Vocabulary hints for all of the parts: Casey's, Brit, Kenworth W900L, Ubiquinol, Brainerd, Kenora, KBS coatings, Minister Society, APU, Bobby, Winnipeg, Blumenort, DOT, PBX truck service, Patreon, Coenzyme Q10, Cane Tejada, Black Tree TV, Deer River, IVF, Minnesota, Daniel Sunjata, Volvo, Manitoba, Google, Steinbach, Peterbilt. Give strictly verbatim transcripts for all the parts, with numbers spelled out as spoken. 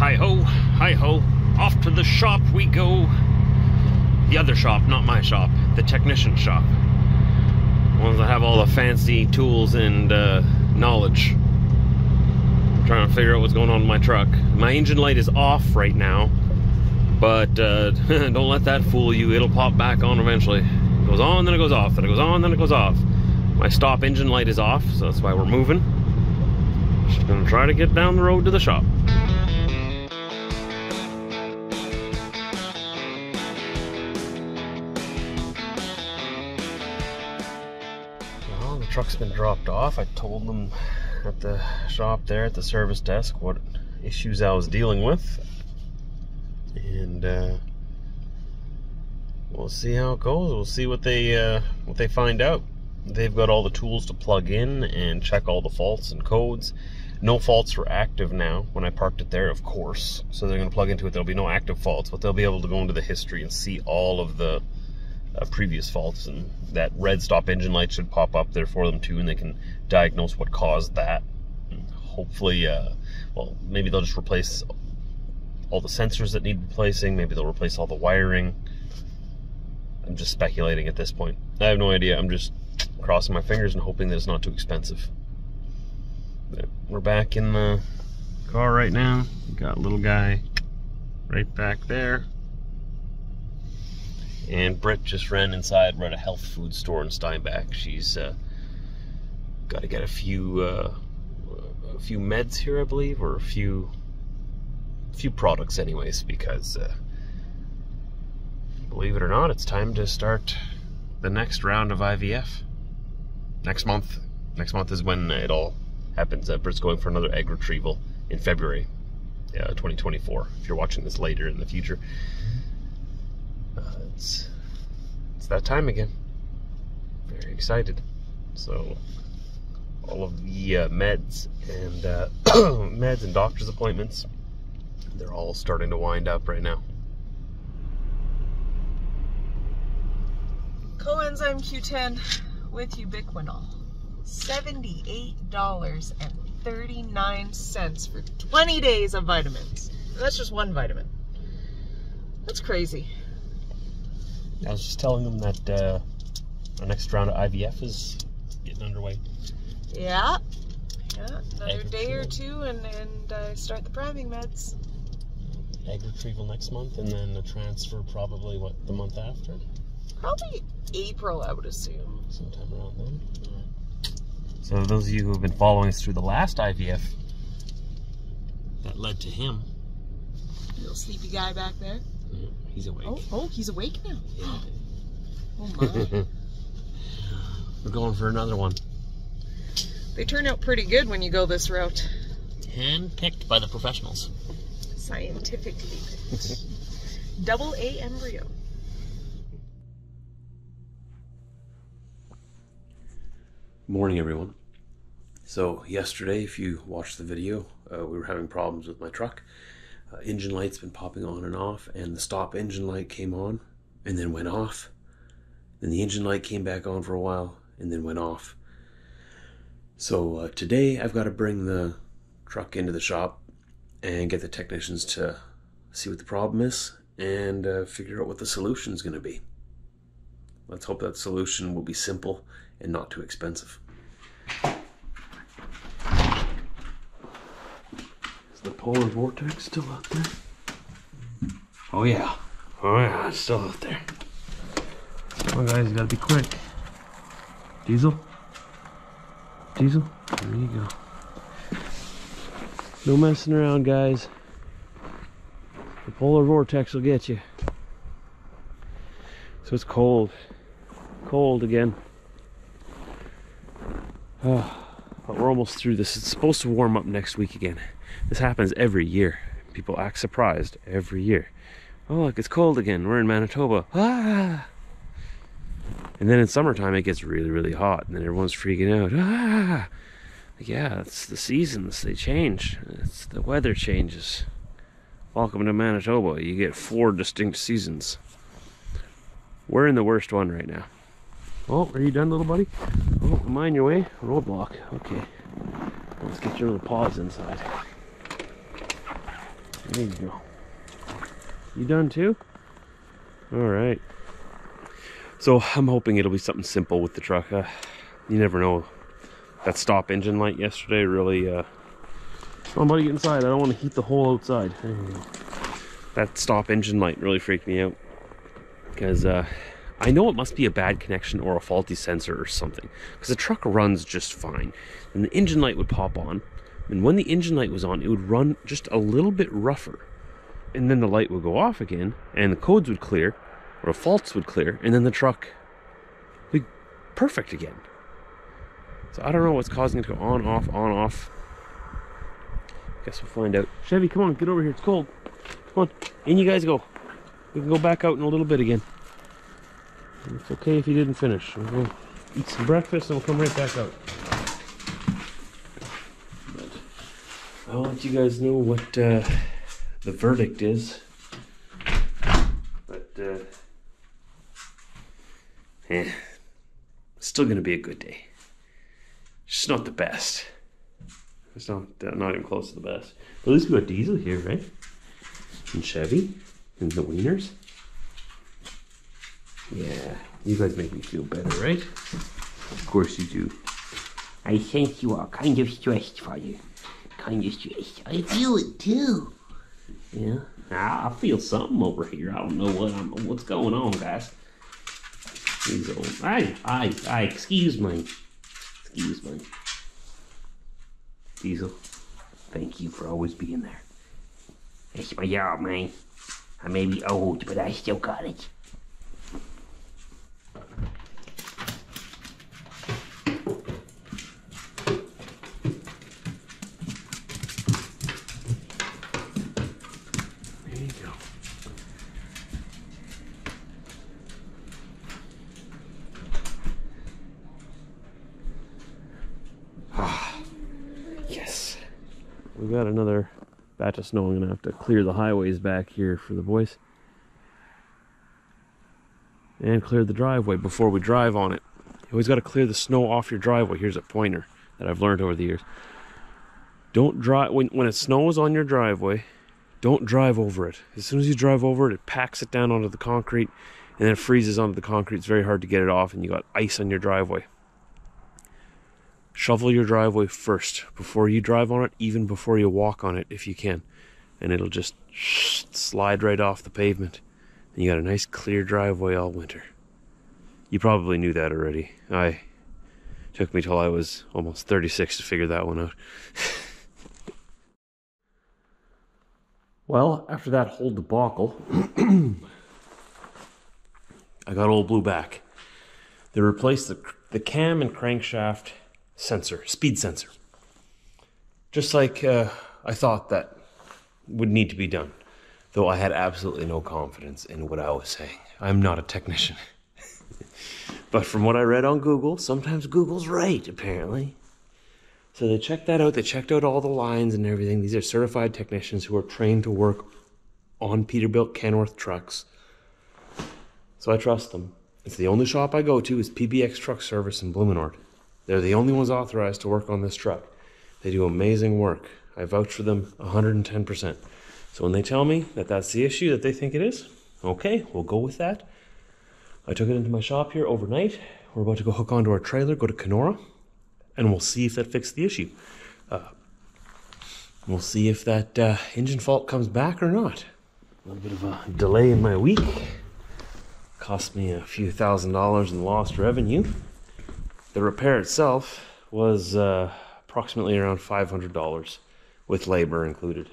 hi-ho, hi-ho, off to the shop we go. The other shop, not my shop, the technician shop. Ones that have all the fancy tools and uh, knowledge. I'm trying to figure out what's going on with my truck. My engine light is off right now, but uh, don't let that fool you. It'll pop back on eventually. It goes on, then it goes off, then it goes on, then it goes off. My stop engine light is off, so that's why we're moving. Just gonna try to get down the road to the shop. Well, the truck's been dropped off. I told them at the shop there at the service desk what issues I was dealing with. And uh, we'll see how it goes. We'll see what they uh, what they find out. They've got all the tools to plug in and check all the faults and codes. No faults were active now when I parked it there, of course. So they're going to plug into it. There'll be no active faults, but they'll be able to go into the history and see all of the uh, previous faults. And that red stop engine light should pop up there for them too, and they can diagnose what caused that. And hopefully, uh, well, maybe they'll just replace all the sensors that need replacing. Maybe they'll replace all the wiring. I'm just speculating at this point. I have no idea. I'm just crossing my fingers and hoping that it's not too expensive. But we're back in the car right now. We got little guy right back there. And Britt just ran inside. We're at a health food store in Steinbach. She's uh, got to get a few uh, a few meds here, I believe, or a few a few products, anyways, because uh, believe it or not, it's time to start the next round of I V F. Next month. Next month is when it all happens. Uh, Britt's going for another egg retrieval in February uh, twenty twenty-four, if you're watching this later in the future. Uh, it's, it's that time again. Very excited. So, all of the uh, meds and uh, meds and doctor's appointments, they're all starting to wind up right now. Coenzyme Q ten with Ubiquinol, seventy-eight dollars and thirty-nine cents for twenty days of vitamins. And that's just one vitamin. That's crazy. I was just telling them that uh, our next round of I V F is getting underway. Yeah, yeah. Another day or two, and and uh, start the priming meds. Egg retrieval next month, and then a transfer probably what the month after. Probably April, I would assume. Sometime around then. Yeah. So those of you who have been following us through the last I V F, that led to him. Little sleepy guy back there. Yeah, he's awake. Oh, oh, he's awake now. Yeah. Oh my. We're going for another one. They turn out pretty good when you go this route. Hand-picked by the professionals. Scientifically picked. Double A embryo. Morning, everyone. So yesterday, if you watched the video, uh, we were having problems with my truck. Uh, engine light's been popping on and off, and the stop engine light came on and then went off. Then the engine light came back on for a while and then went off. So uh, today I've got to bring the truck into the shop and get the technicians to see what the problem is and uh, figure out what the solution is going to be. Let's hope that solution will be simple and not too expensive. Is the polar vortex still out there? Oh yeah. Oh yeah, it's still out there. Come on guys, you gotta be quick. Diesel? Diesel? There you go. No messing around, guys. The polar vortex will get you. So it's cold. Cold again. Oh, but we're almost through this. It's supposed to warm up next week again. This happens every year. People act surprised every year. Oh look, it's cold again. We're in Manitoba. Ah! And then in summertime it gets really, really hot, and then everyone's freaking out. Ah! Yeah, it's the seasons. They change. It's the weather changes. Welcome to Manitoba. You get four distinct seasons. We're in the worst one right now. Oh, are you done, little buddy? Oh, am I in your way? Roadblock. Okay. Let's get your little paws inside. There you go. You done too? All right. So I'm hoping it'll be something simple with the truck. Uh, you never know. That stop engine light yesterday really... Uh, I'm about to get inside. I don't want to heat the hole outside. There you go. That stop engine light really freaked me out. Because uh, I know it must be a bad connection or a faulty sensor or something. Because the truck runs just fine. And the engine light would pop on. And when the engine light was on, it would run just a little bit rougher. And then the light would go off again, and the codes would clear, or faults would clear, and then the truck would be perfect again. So I don't know what's causing it to go on, off, on, off. Guess we'll find out. Chevy, come on, get over here, it's cold. Come on, in you guys go. We can go back out in a little bit again. It's okay if you didn't finish. We'll go eat some breakfast and we'll come right back out. But I'll let you guys know what uh, the verdict is. But, uh, eh, it's still gonna be a good day. Just not the best. It's not, uh, not even close to the best. But at least we got diesel here, right? And Chevy. And the wieners. Yeah, you guys make me feel better, right? Of course you do. I think you are kind of stressed, Father. Kind of stressed. I feel it too. Yeah, I feel something over here. I don't know what I'm, what's going on, guys. These old... I, I, I, excuse me. Excuse me. Diesel, thank you for always being there. That's my job, man. I may be old, but I still got it. There you go. Ah, yes. We've got another batch of snow. I'm gonna have to clear the highways back here for the boys and clear the driveway before we drive on it. You always got to clear the snow off your driveway. Here's a pointer that I've learned over the years. Don't drive when, when it snows on your driveway. Don't drive over it. As soon as you drive over it, it packs it down onto the concrete and then it freezes onto the concrete. It's very hard to get it off and you got ice on your driveway. Shovel your driveway first before you drive on it, even before you walk on it if you can, and it'll just slide right off the pavement and you got a nice clear driveway all winter. You probably knew that already. I took me till I was almost thirty-six to figure that one out. Well, after that whole debacle, I got old Blue back. They replaced the, the cam and crankshaft sensor, speed sensor, just like uh, I thought that would need to be done, though I had absolutely no confidence in what I was saying. I'm not a technician. But from what I read on Google, sometimes Google's right, apparently. So they checked that out. They checked out all the lines and everything. These are certified technicians who are trained to work on Peterbilt Kenworth trucks, so I trust them. It's the only shop I go to is P B X Truck Service in Blumenort. They're the only ones authorized to work on this truck. They do amazing work. I vouch for them one hundred ten percent. So when they tell me that that's the issue that they think it is, okay, we'll go with that. I took it into my shop here overnight. We're about to go hook onto our trailer, go to Kenora, and we'll see if that fixed the issue. Uh, we'll see if that uh, engine fault comes back or not. A little bit of a delay in my week. Cost me a few thousand dollars in lost revenue. The repair itself was uh, approximately around five hundred dollars with labor included.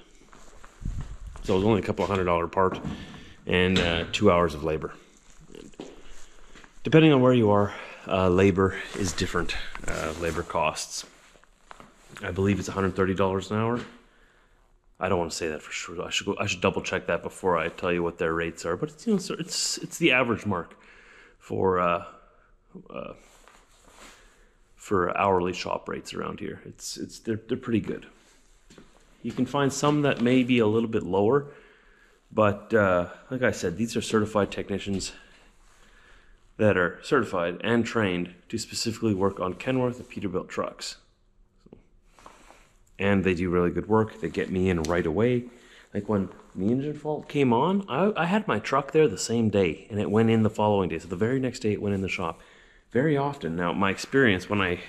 So it was only a couple of hundred dollar part and uh, two hours of labor. And depending on where you are, uh, labor is different. Uh, labor costs, I believe it's one hundred thirty dollars an hour. I don't want to say that for sure. I should go, I should double check that before I tell you what their rates are. But it's, you know, it's it's the average mark for. Uh, uh, for hourly shop rates around here. It's, it's, they're, they're pretty good. You can find some that may be a little bit lower, but uh, like I said, these are certified technicians that are certified and trained to specifically work on Kenworth and Peterbilt trucks. So, and they do really good work. They get me in right away. Like when the engine fault came on, I, I had my truck there the same day, and it went in the following day. So the very next day it went in the shop. Very often. Now, my experience when I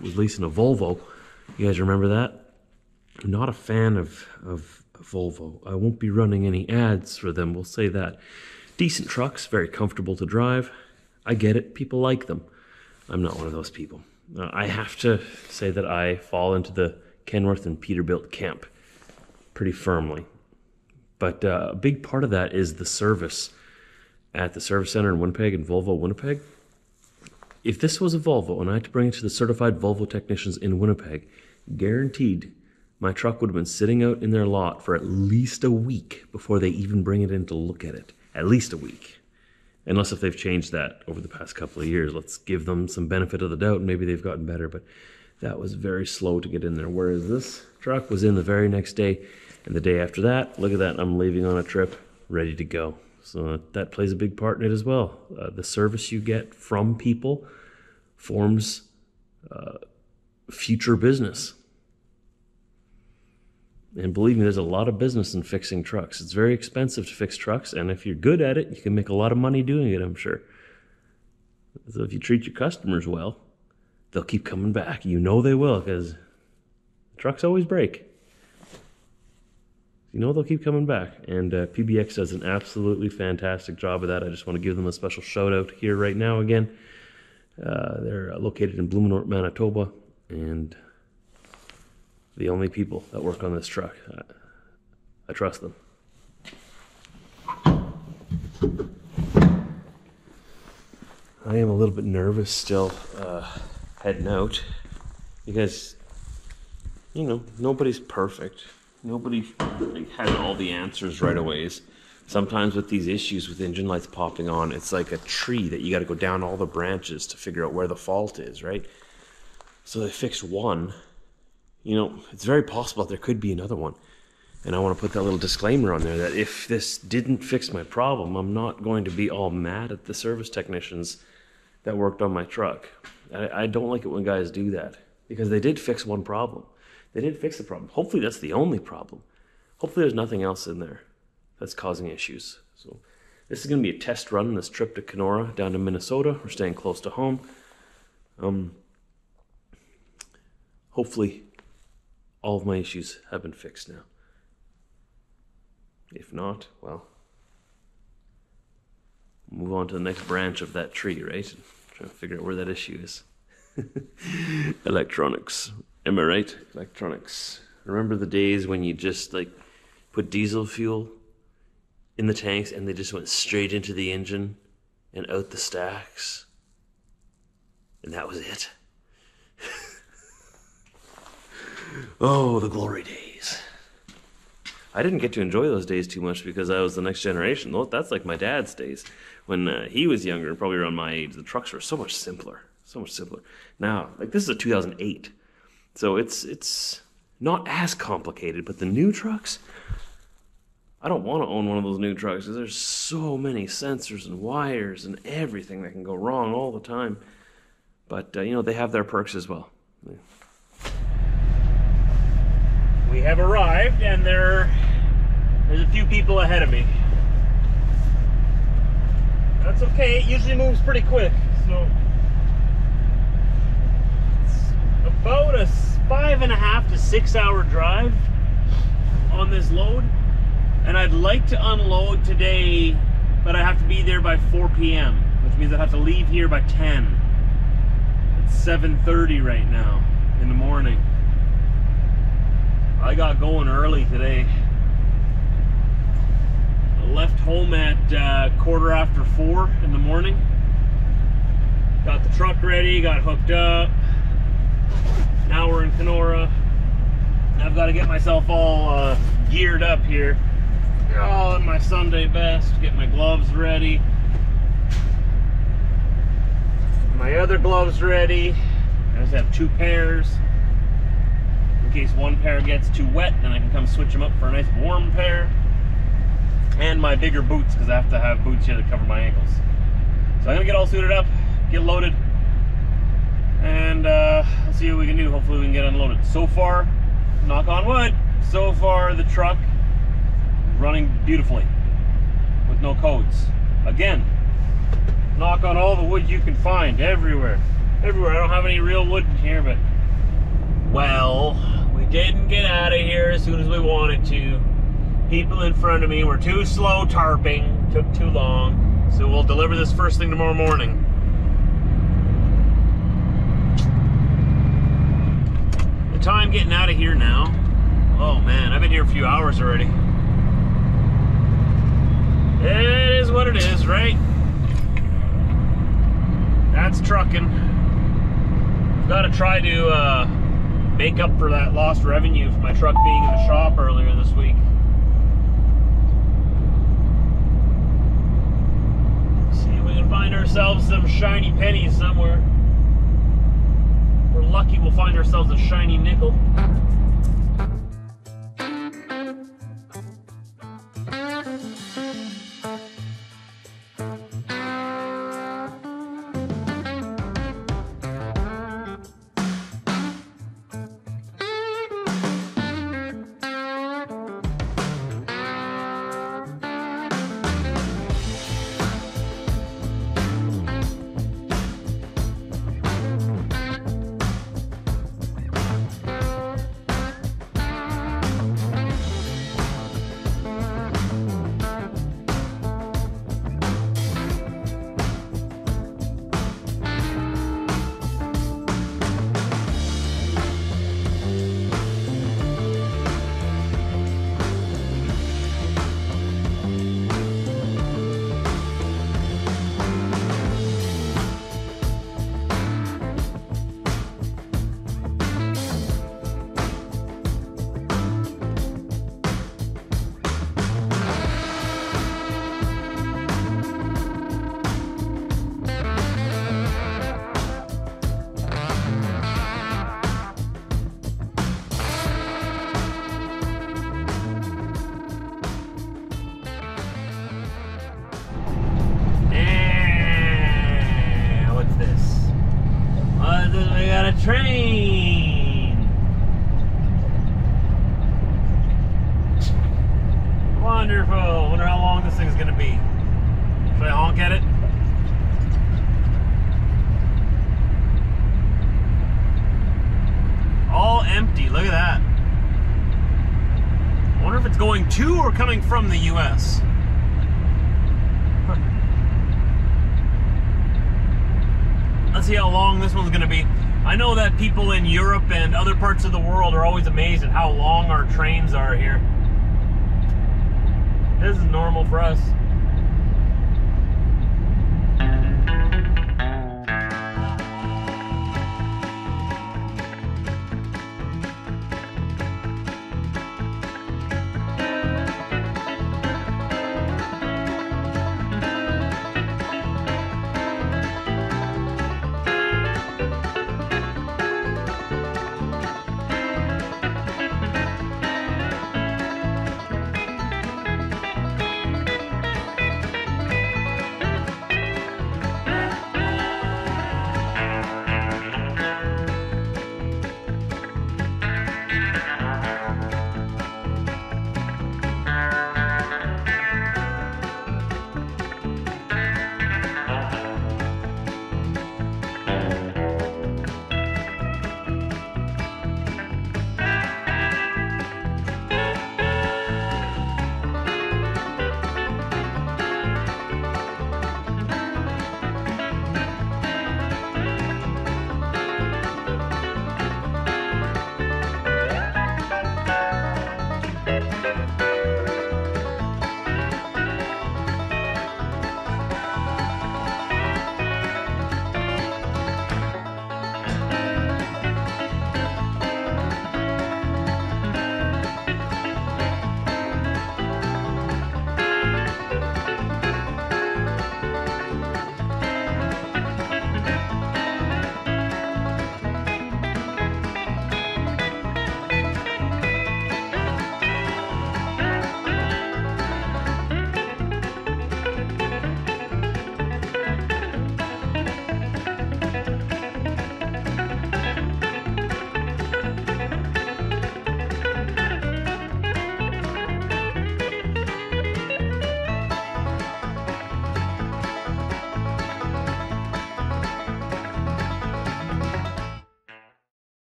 was leasing a Volvo, you guys remember that? I'm not a fan of, of Volvo. I won't be running any ads for them, we'll say that. Decent trucks, very comfortable to drive. I get it, people like them. I'm not one of those people. Uh, I have to say that I fall into the Kenworth and Peterbilt camp pretty firmly. But uh, a big part of that is the service at the service center in Winnipeg and Volvo Winnipeg. If this was a Volvo and I had to bring it to the certified Volvo technicians in Winnipeg, guaranteed my truck would have been sitting out in their lot for at least a week before they even bring it in to look at it. At least a week. Unless if they've changed that over the past couple of years. Let's give them some benefit of the doubt. Maybe they've gotten better, but that was very slow to get in there. Whereas this truck was in the very next day and the day after that. Look at that. I'm leaving on a trip, ready to go. So that plays a big part in it as well. Uh, the service you get from people forms uh, future business. And believe me, there's a lot of business in fixing trucks. It's very expensive to fix trucks, and if you're good at it, you can make a lot of money doing it, I'm sure. So if you treat your customers well, they'll keep coming back. You know they will, because trucks always break. You know they'll keep coming back, and uh, P B X does an absolutely fantastic job of that. I just want to give them a special shout out here right now again. Uh, they're located in Blumenort, Manitoba, and the only people that work on this truck. Uh, I trust them. I am a little bit nervous still uh, heading out because, you know, nobody's perfect. Nobody like, has all the answers right away. Sometimes with these issues with engine lights popping on, it's like a tree that you got to go down all the branches to figure out where the fault is, right? So they fixed one. You know, it's very possible that there could be another one. And I want to put that little disclaimer on there that if this didn't fix my problem, I'm not going to be all mad at the service technicians that worked on my truck. I, I don't like it when guys do that because they did fix one problem. They did fix the problem. Hopefully that's the only problem. Hopefully there's nothing else in there that's causing issues. So this is going to be a test run, this trip to Kenora down to Minnesota. We're staying close to home. Um, hopefully all of my issues have been fixed now. If not, well, move on to the next branch of that tree, right? And try to figure out where that issue is. Electronics. Am I right? Electronics. Remember the days when you just like put diesel fuel in the tanks and they just went straight into the engine and out the stacks? And that was it. Oh, the glory days. I didn't get to enjoy those days too much because I was the next generation. That's like my dad's days. When uh, he was younger and probably around my age, the trucks were so much simpler. So much simpler. Now, like this is a two thousand eight. So it's it's not as complicated, but the new trucks, I don't want to own one of those new trucks because there's so many sensors and wires and everything that can go wrong all the time. But, uh, you know, they have their perks as well. Yeah. We have arrived, and there, there's a few people ahead of me. That's okay, it usually moves pretty quick, so it's about a five and a half to six hour drive on this load, and I'd like to unload today, but I have to be there by four P M, which means I have to leave here by ten. It's seven thirty right now in the morning. I got going early today. I left home at uh, quarter after four in the morning. Got the truck ready, got hooked up. Now we're in Kenora. I've got to get myself all uh, geared up here. All in my Sunday best, get my gloves ready. My other gloves ready. I just have two pairs. In case one pair gets too wet, then I can come switch them up for a nice warm pair. And my bigger boots, because I have to have boots here to cover my ankles. So I'm gonna get all suited up, get loaded, and uh, let's see what we can do. Hopefully we can get unloaded. So far, knock on wood, so far the truck running beautifully with no codes. Again, knock on all the wood you can find, everywhere. Everywhere. I don't have any real wood in here, but well, we didn't get out of here as soon as we wanted to. People in front of me were too slow tarping, took too long, so we'll deliver this first thing tomorrow morning. The time getting out of here now. Oh man, I've been here a few hours already. It is what it is, right? That's trucking. I've got to try to uh, make up for that lost revenue from my truck being in the shop earlier this week. See if we can find ourselves some shiny pennies somewhere. If we're lucky, we'll find ourselves a shiny nickel. Train! Wonderful! Wonder how long this thing's gonna be. Should I honk at it? All empty, look at that. Wonder if it's going to or coming from the U S. Huh. Let's see how long this one's gonna be. I know that people in Europe and other parts of the world are always amazed at how long our trains are here. This is normal for us.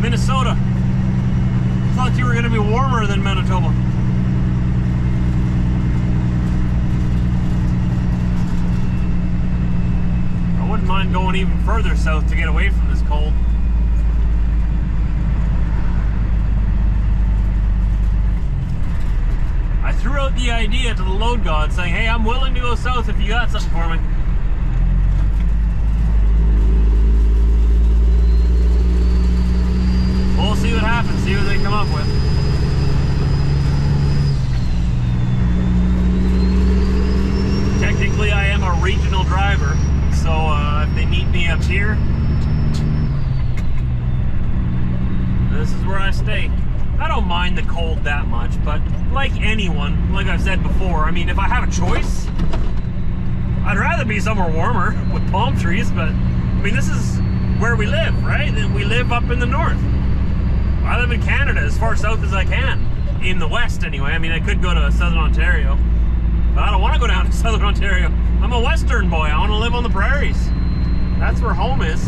Minnesota. I thought you were going to be warmer than Manitoba. I wouldn't mind going even further south to get away from this cold. I threw out the idea to the load god saying, hey, I'm willing to go south if you got something for me. We'll see what happens, see what they come up with. Technically, I am a regional driver, so uh, if they need me up here, this is where I stay. I don't mind the cold that much, but like anyone, like I've said before, I mean, if I have a choice, I'd rather be somewhere warmer with palm trees, but I mean, this is where we live, right? We live up in the north. I live in Canada, as far south as I can. In the west, anyway. I mean, I could go to southern Ontario, but I don't want to go down to southern Ontario. I'm a western boy. I want to live on the prairies. That's where home is.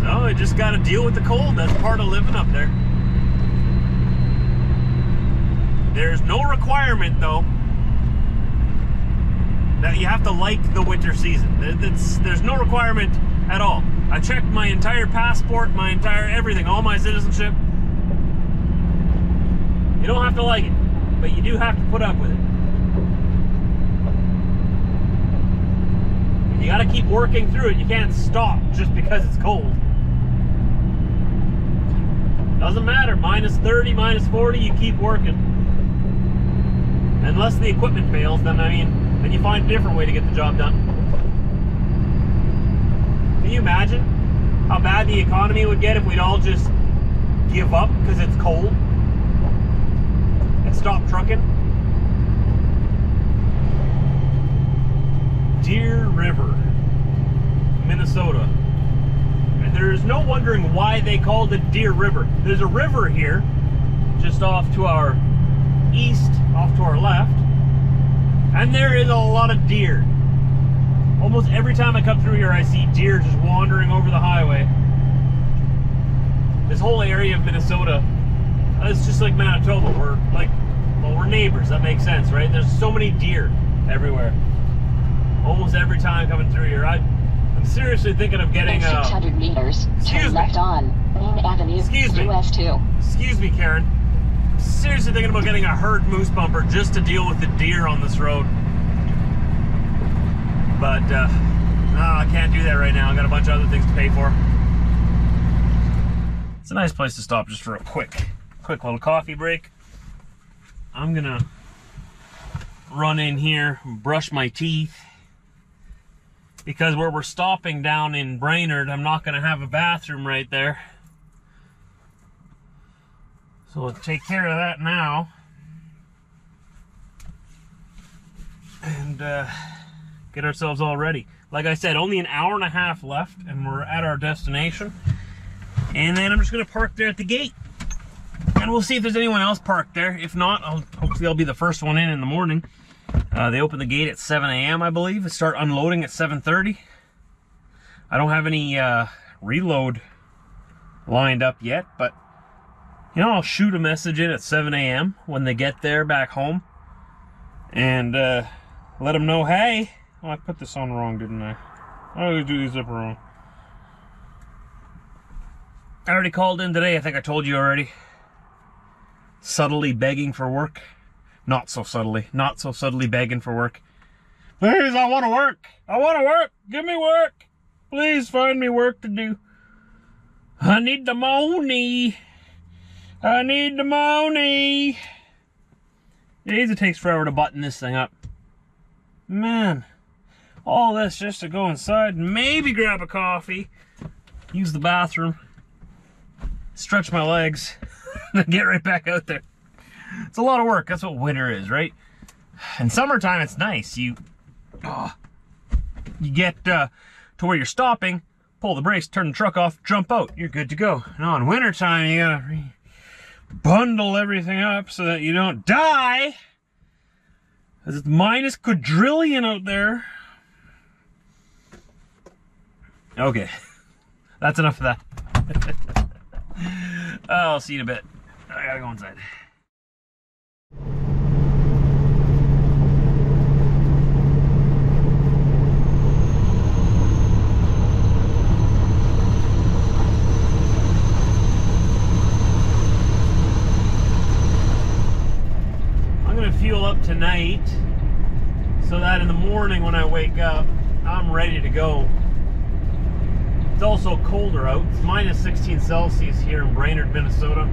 So I just got to deal with the cold. That's part of living up there. There's no requirement, though, that you have to like the winter season. It's, there's no requirement at all. I checked my entire passport, my entire everything, all my citizenship. You don't have to like it, but you do have to put up with it. You gotta keep working through it. You can't stop just because it's cold. Doesn't matter, minus thirty, minus forty, you keep working. Unless the equipment fails, then I mean, then you find a different way to get the job done. Can you imagine how bad the economy would get if we'd all just give up because it's cold and stop trucking? Deer River, Minnesota. And there's no wondering why they called it Deer River. There's a river here, just off to our east, off to our left, and there is a lot of deer. Almost every time I come through here, I see deer just wandering over the highway. This whole area of Minnesota, it's just like Manitoba. We're like, well, we're neighbors. That makes sense, right? There's so many deer everywhere. Almost every time coming through here, I, I'm seriously thinking of getting uh, six hundred meters. Turn left on Main Avenue. Excuse me. U S two. Excuse me, Karen. I'm seriously thinking about getting a herd moose bumper just to deal with the deer on this road. But uh, no, I can't do that right now. I've got a bunch of other things to pay for. It's a nice place to stop just for a quick, quick little coffee break. I'm gonna run in here, brush my teeth, because where we're stopping down in Brainerd, I'm not gonna have a bathroom right there. So we'll take care of that now. And uh, get ourselves all ready. Like I said, only an hour and a half left and we're at our destination. And then I'm just gonna park there at the gate. And we'll see if there's anyone else parked there. If not, I'll, hopefully I'll be the first one in in the morning. Uh, they open the gate at seven A M I believe, and start unloading at seven thirty. I don't have any uh, reload lined up yet, but you know, I'll shoot a message in at seven A M when they get there back home. And uh, let them know, hey, oh, I put this on wrong, didn't I? I always do these up wrong. I already called in today. I think I told you already. Subtly begging for work. Not so subtly. Not so subtly begging for work. Please, I want to work. I want to work. Give me work. Please find me work to do. I need the money. I need the money. Jeez, it takes forever to button this thing up. Man, all this just to go inside and maybe grab a coffee, use the bathroom, stretch my legs, and get right back out there. It's a lot of work. That's what winter is, right? In summertime, it's nice. You, oh, you get uh, to where you're stopping, pull the brakes, turn the truck off, jump out. You're good to go. Now in wintertime, you gotta bundle everything up so that you don't die. Because it's minus quadrillion out there. Okay. That's enough of that. I'll see you in a bit. I gotta go inside. I'm gonna fuel up tonight so that in the morning when I wake up, I'm ready to go. It's also colder out. It's minus sixteen Celsius here in Brainerd, Minnesota.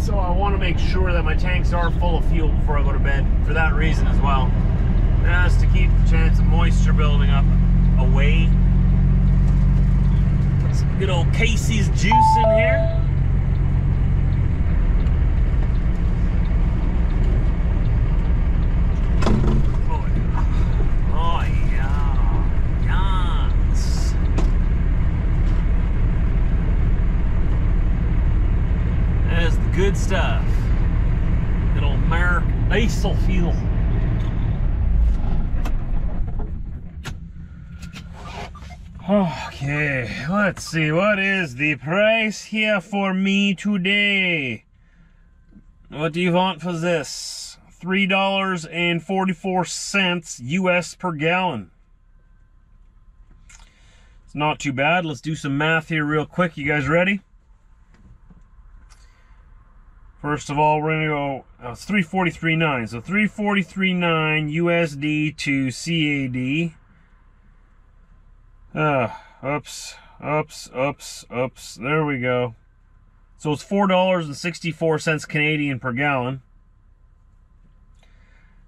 So I want to make sure that my tanks are full of fuel before I go to bed, for that reason as well. That's to keep the chance of moisture building up away. Put some good old Casey's juice in here. Good stuff. Good old American diesel fuel. Okay, let's see. What is the price here for me today? What do you want for this? three dollars and forty-four cents U S per gallon. It's not too bad. Let's do some math here real quick. You guys ready? First of all, we're gonna go, oh, it's three forty-three point nine, so three forty-three point nine U S D to C A D. Uh, ups, ups, ups, ups, there we go. So it's four dollars and sixty-four cents Canadian per gallon.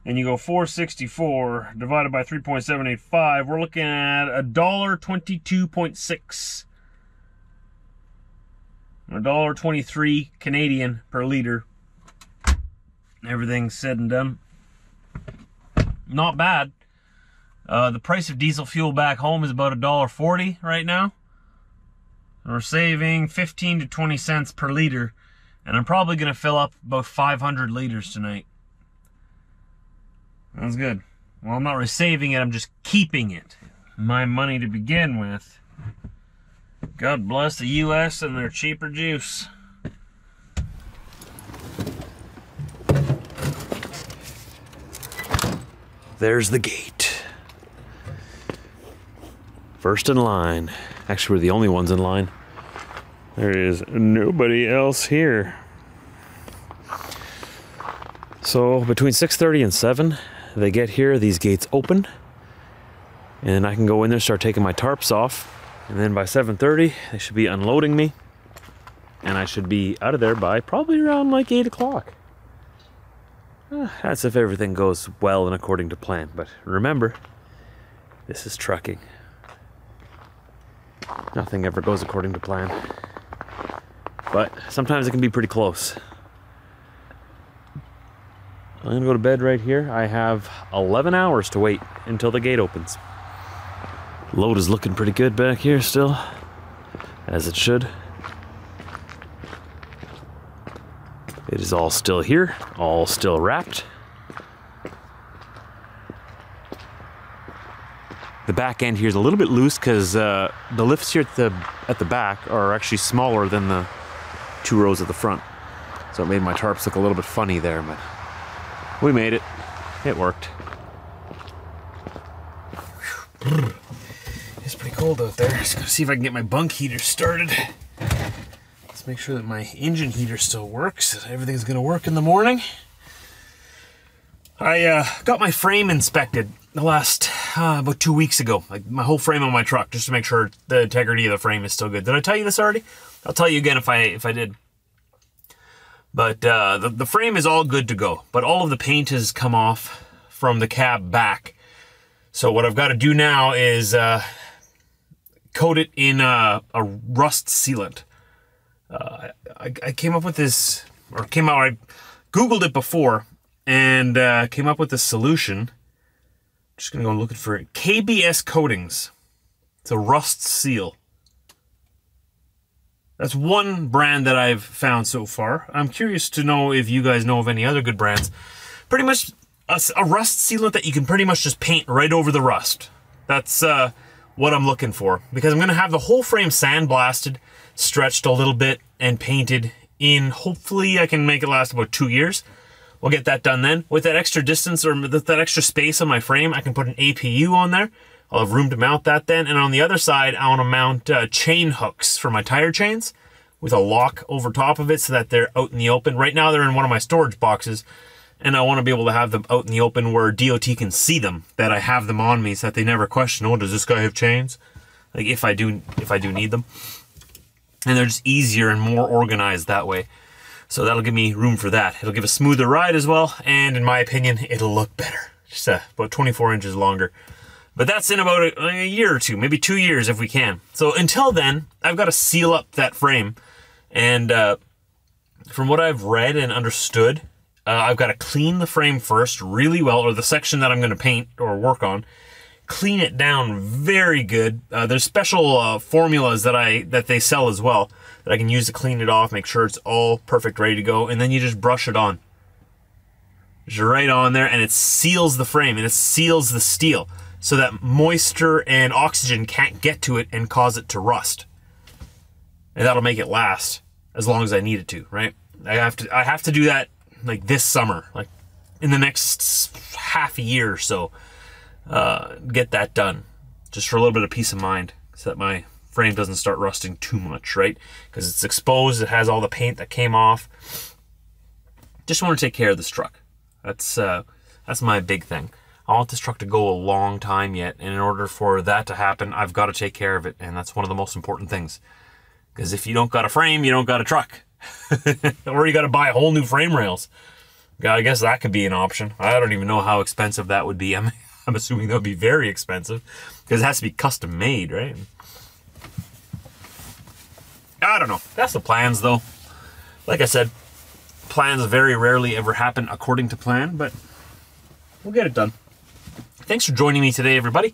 And you go four sixty-four divided by three point seven eight five, we're looking at one dollar twenty-two point six. one dollar twenty-three Canadian per liter. Everything's said and done. Not bad. Uh, the price of diesel fuel back home is about one dollar forty right now. And we're saving fifteen to twenty cents per liter. And I'm probably going to fill up about five hundred liters tonight. That's good. Well, I'm not really saving it, I'm just keeping it. My money to begin with. God bless the U S and their cheaper juice. There's the gate. First in line. Actually, we're the only ones in line. There is nobody else here. So between six thirty and seven, they get here, these gates open. And I can go in there, start taking my tarps off. And then by seven thirty, they should be unloading me. And I should be out of there by probably around like eight o'clock. That's if everything goes well and according to plan. But remember, this is trucking. Nothing ever goes according to plan. But sometimes it can be pretty close. I'm gonna go to bed right here. I have eleven hours to wait until the gate opens. Load is looking pretty good back here still, as it should. It is all still here, all still wrapped. The back end here is a little bit loose because uh, the lifts here at the, at the back are actually smaller than the two rows at the front. So it made my tarps look a little bit funny there, but we made it. It worked. It's pretty cold out there. Just gonna see if I can get my bunk heater started. Let's make sure that my engine heater still works. Everything's gonna work in the morning. I uh, got my frame inspected the last, uh, about two weeks ago. Like my whole frame on my truck, just to make sure the integrity of the frame is still good. Did I tell you this already? I'll tell you again if I if I did. But uh, the, the frame is all good to go. But all of the paint has come off from the cab back. So what I've got to do now is uh, coat it in a, a rust sealant. Uh, I, I came up with this, or came out, I Googled it before, and uh, came up with this solution. I'm just gonna go looking for it. K B S coatings. It's a rust seal. That's one brand that I've found so far. I'm curious to know if you guys know of any other good brands. Pretty much a, a rust sealant that you can pretty much just paint right over the rust. That's uh, what I'm looking for, because I'm going to have the whole frame sandblasted, stretched a little bit, and painted in. Hopefully I can make it last about two years. We'll get that done then. With that extra distance, or with that extra space on my frame, I can put an A P U on there. I'll have room to mount that then. And on the other side, I want to mount uh, chain hooks for my tire chains with a lock over top of it so that they're out in the open. Right now they're in one of my storage boxes, and I want to be able to have them out in the open where D O T can see them, that I have them on me so that they never question, oh, does this guy have chains? Like if I do, if I do need them. And they're just easier and more organized that way. So that'll give me room for that. It'll give a smoother ride as well. And in my opinion, it'll look better. Just uh, about twenty-four inches longer. But that's in about a, a year or two, maybe two years if we can. So until then, I've got to seal up that frame. And uh, from what I've read and understood, uh, I've got to clean the frame first really well, or the section that I'm going to paint or work on. Clean it down very good. Uh, there's special uh, formulas that I that they sell as well that I can use to clean it off, make sure it's all perfect, ready to go, and then you just brush it on. Just right on there, and it seals the frame, and it seals the steel, so that moisture and oxygen can't get to it and cause it to rust. And that'll make it last as long as I need it to, right? I have to I have to do that like this summer, like in the next half a year or so, uh, get that done, just for a little bit of peace of mind, so that my frame doesn't start rusting too much, right? Because it's exposed, it has all the paint that came off. Just want to take care of this truck. That's uh, that's my big thing. I want this truck to go a long time yet, and in order for that to happen, I've got to take care of it, and that's one of the most important things. Because if you don't got a frame, you don't got a truck. Or you got to buy a whole new frame rails. God, I guess that could be an option. I don't even know how expensive that would be. I'm, I'm assuming that would be very expensive, because it has to be custom made, right? I don't know. That's the plans, though. Like I said, plans very rarely ever happen according to plan, but we'll get it done. Thanks for joining me today, everybody.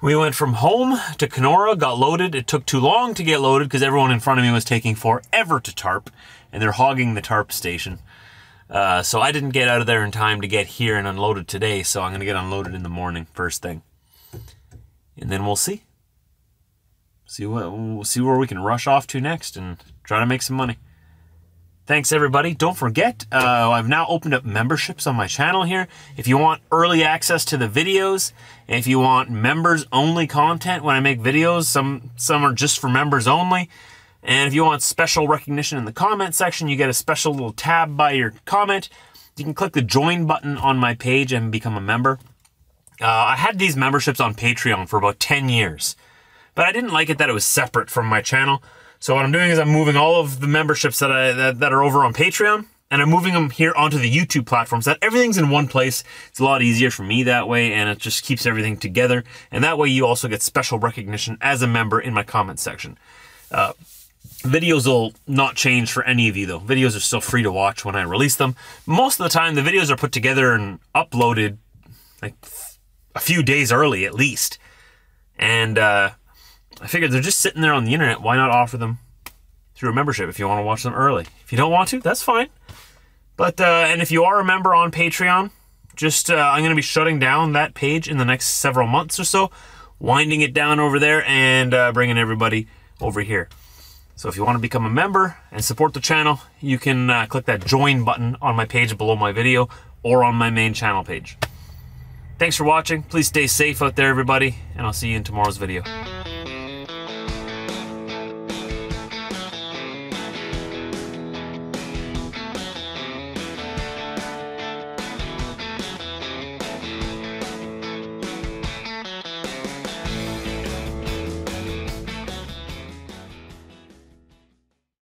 We went from home to Kenora, got loaded. It took too long to get loaded because everyone in front of me was taking forever to tarp, and they're hogging the tarp station. Uh, so I didn't get out of there in time to get here and unloaded today, so I'm going to get unloaded in the morning first thing. And then we'll see. See what, we'll see where we can rush off to next and try to make some money. Thanks, everybody. Don't forget, uh, I've now opened up memberships on my channel here. If you want early access to the videos, if you want members-only content when I make videos, some, some are just for members only. And if you want special recognition in the comment section, you get a special little tab by your comment. You can click the join button on my page and become a member. Uh, I had these memberships on Patreon for about ten years, but I didn't like it that it was separate from my channel. So what I'm doing is I'm moving all of the memberships that I that, that are over on Patreon, and I'm moving them here onto the YouTube platform so that everything's in one place. It's a lot easier for me that way, and it just keeps everything together. And that way you also get special recognition as a member in my comment section. Uh, videos will not change for any of you though. Videos are still free to watch when I release them. Most of the time the videos are put together and uploaded like a few days early at least. And uh, I figured they're just sitting there on the internet. Why not offer them through a membership if you want to watch them early? If you don't want to, that's fine. But, uh, and if you are a member on Patreon, just, uh, I'm going to be shutting down that page in the next several months or so, winding it down over there and uh, bringing everybody over here. So if you want to become a member and support the channel, you can uh, click that join button on my page below my video or on my main channel page. Thanks for watching. Please stay safe out there, everybody, and I'll see you in tomorrow's video.